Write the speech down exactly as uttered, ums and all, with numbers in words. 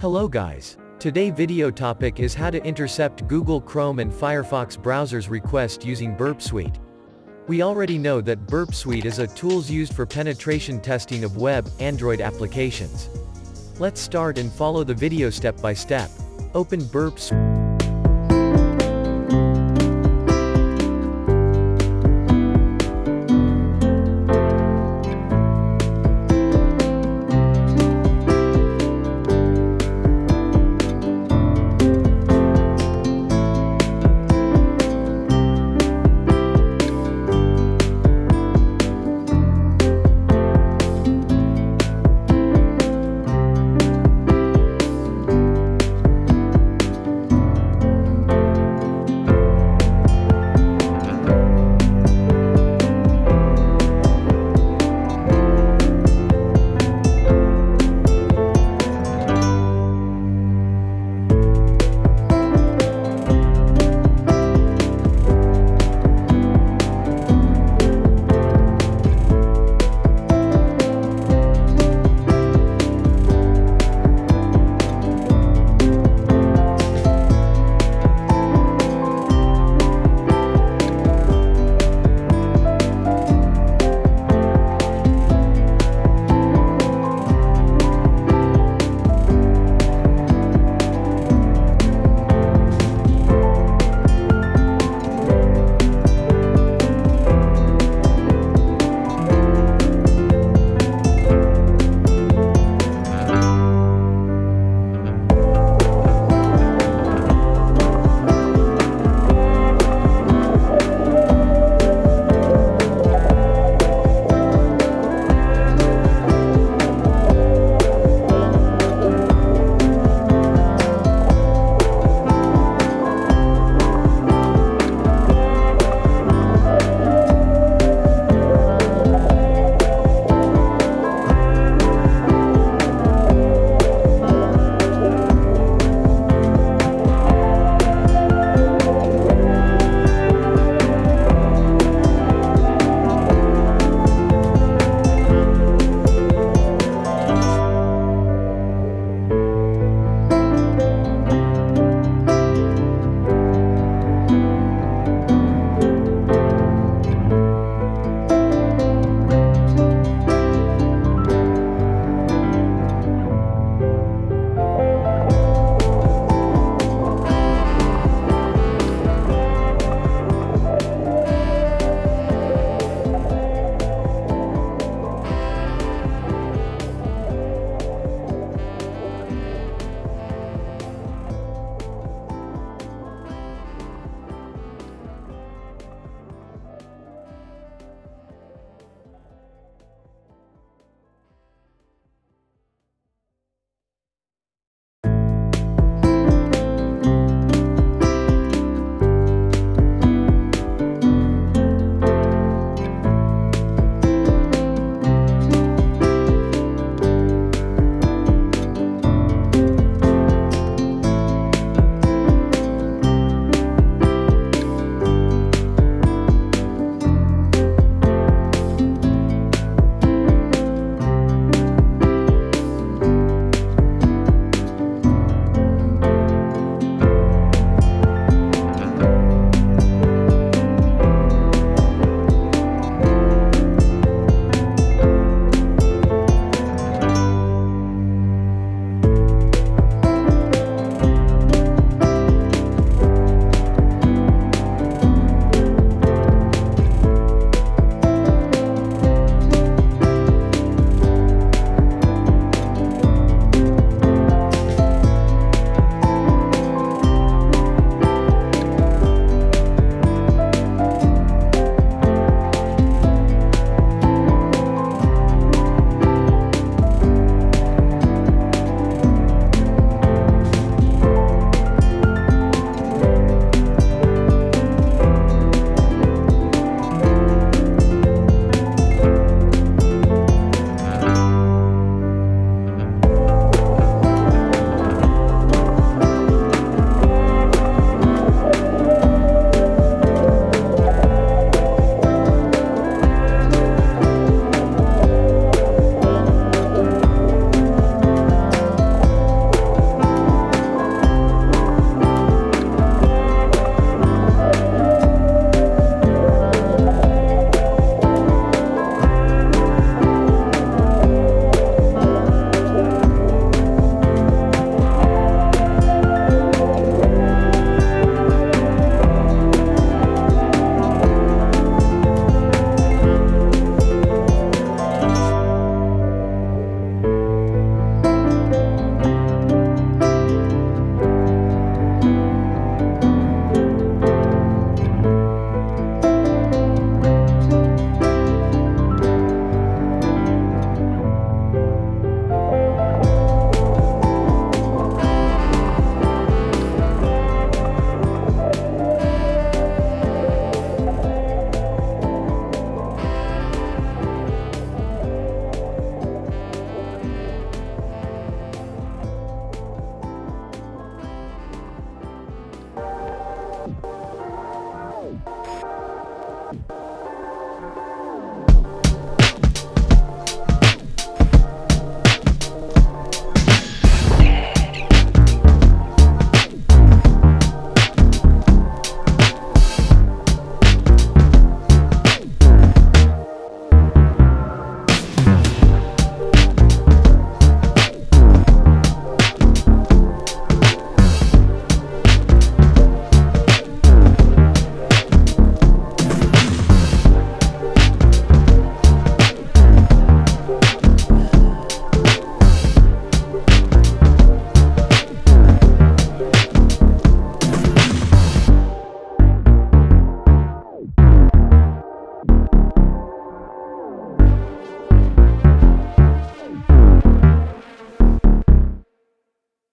Hello guys. Today video topic is how to intercept Google Chrome and Firefox browsers request using Burp Suite. We already know that Burp Suite is a tools used for penetration testing of web, Android applications. Let's start and follow the video step by step. Open Burp Suite.